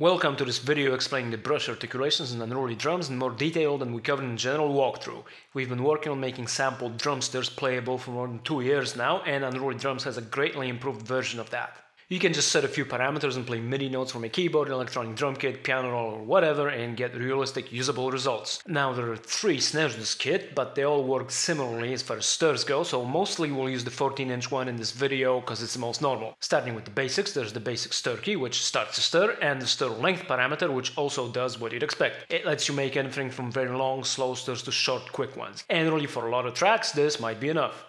Welcome to this video explaining the brush articulations in Unruly Drums in more detail than we covered in the general walkthrough. We've been working on making sampled drumsters playable for more than 2 years now, and Unruly Drums has a greatly improved version of that. You can just set a few parameters and play MIDI notes from a keyboard, electronic drum kit, piano roll or whatever and get realistic, usable results. Now there are 3 snares in this kit, but they all work similarly as far as stirs go, so mostly we'll use the 14-inch one in this video because it's the most normal. Starting with the basics, there's the basic stir key, which starts the stir, and the stir length parameter, which also does what you'd expect. It lets you make anything from very long, slow stirs to short, quick ones. And really for a lot of tracks, this might be enough.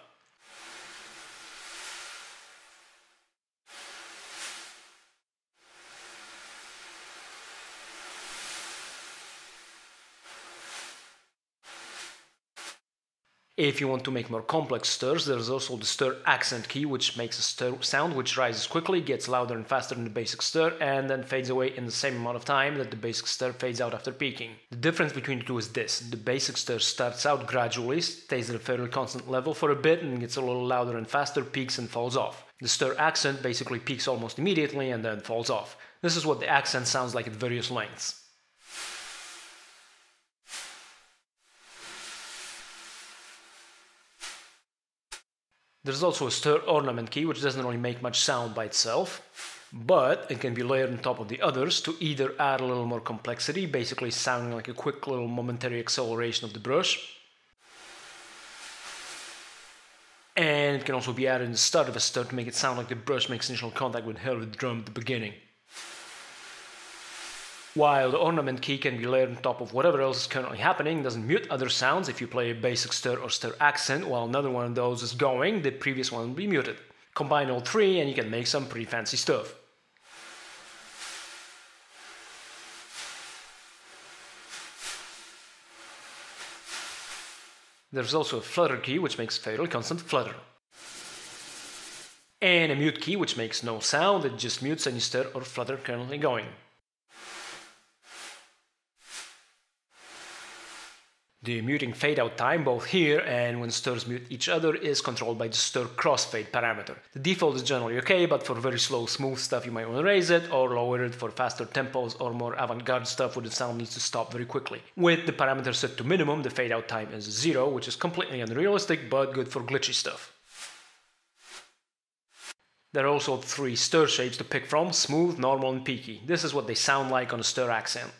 If you want to make more complex stirs, there's also the stir accent key, which makes a stir sound which rises quickly, gets louder and faster than the basic stir, and then fades away in the same amount of time that the basic stir fades out after peaking. The difference between the two is this: the basic stir starts out gradually, stays at a fairly constant level for a bit and gets a little louder and faster, peaks and falls off. The stir accent basically peaks almost immediately and then falls off. This is what the accent sounds like at various lengths. There's also a stir ornament key, which doesn't really make much sound by itself, but it can be layered on top of the others to either add a little more complexity, basically sounding like a quick little momentary acceleration of the brush, and it can also be added in the start of a stir to make it sound like the brush makes initial contact with the head of the drum at the beginning. While the ornament key can be layered on top of whatever else is currently happening, it doesn't mute other sounds. If you play a basic stir or stir accent while another one of those is going, the previous one will be muted. Combine all 3 and you can make some pretty fancy stuff. There's also a flutter key, which makes fairly constant flutter. And a mute key, which makes no sound, it just mutes any stir or flutter currently going. The muting fade-out time, both here and when stirs mute each other, is controlled by the stir crossfade parameter. The default is generally okay, but for very slow, smooth stuff you might want to raise it or lower it for faster tempos or more avant-garde stuff where the sound needs to stop very quickly. With the parameter set to minimum, the fade-out time is 0, which is completely unrealistic but good for glitchy stuff. There are also 3 stir shapes to pick from: smooth, normal and peaky. This is what they sound like on a stir accent.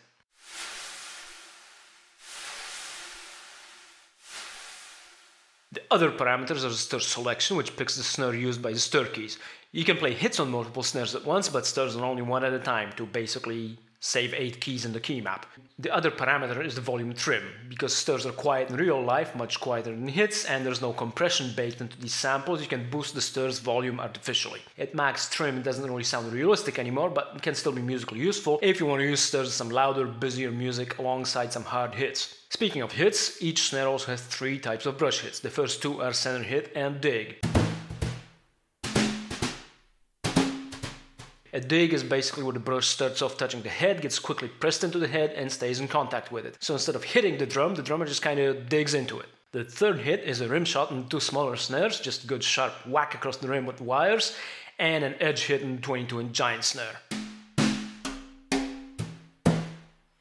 The other parameters are the stir selection, which picks the snare used by the stir keys. You can play hits on multiple snares at once, but stirs on only one at a time to basically save 8 keys in the key map. The other parameter is the volume trim, because stirs are quiet in real life, much quieter than hits, and there's no compression baked into these samples, you can boost the stir's volume artificially. At max trim it doesn't really sound realistic anymore, but it can still be musically useful if you want to use stirs with some louder, busier music alongside some hard hits. Speaking of hits, each snare also has 3 types of brush hits. The first 2 are center hit and dig. A dig is basically where the brush starts off touching the head, gets quickly pressed into the head and stays in contact with it. So instead of hitting the drum, the drummer just kinda digs into it. The third hit is a rim shot and 2 smaller snares, just a good sharp whack across the rim with wires, and an edge hit and 22-inch giant snare.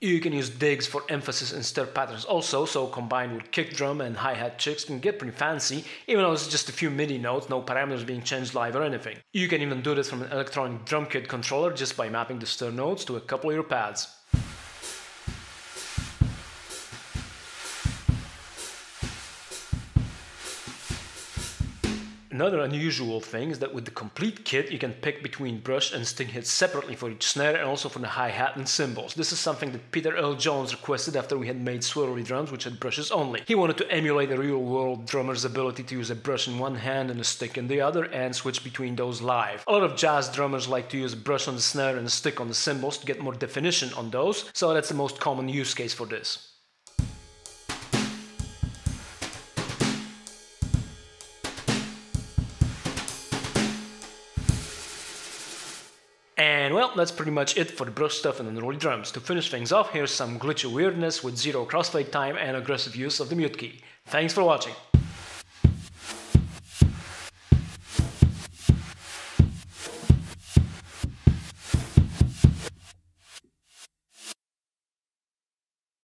You can use digs for emphasis in stir patterns also, so combined with kick drum and hi-hat chicks can get pretty fancy, even though it's just a few MIDI notes, no parameters being changed live or anything. You can even do this from an electronic drum kit controller just by mapping the stir notes to a couple of your pads. Another unusual thing is that with the complete kit you can pick between brush and sting hits separately for each snare and also for the hi-hat and cymbals. This is something that Peter L. Jones requested after we had made Swirly Drums, which had brushes only. He wanted to emulate a real-world drummer's ability to use a brush in one hand and a stick in the other and switch between those live. A lot of jazz drummers like to use a brush on the snare and a stick on the cymbals to get more definition on those, so that's the most common use case for this. And well, that's pretty much it for the brush stuff and Unruly Drums. To finish things off, here's some glitchy weirdness with 0 crossfade time and aggressive use of the mute key. Thanks for watching!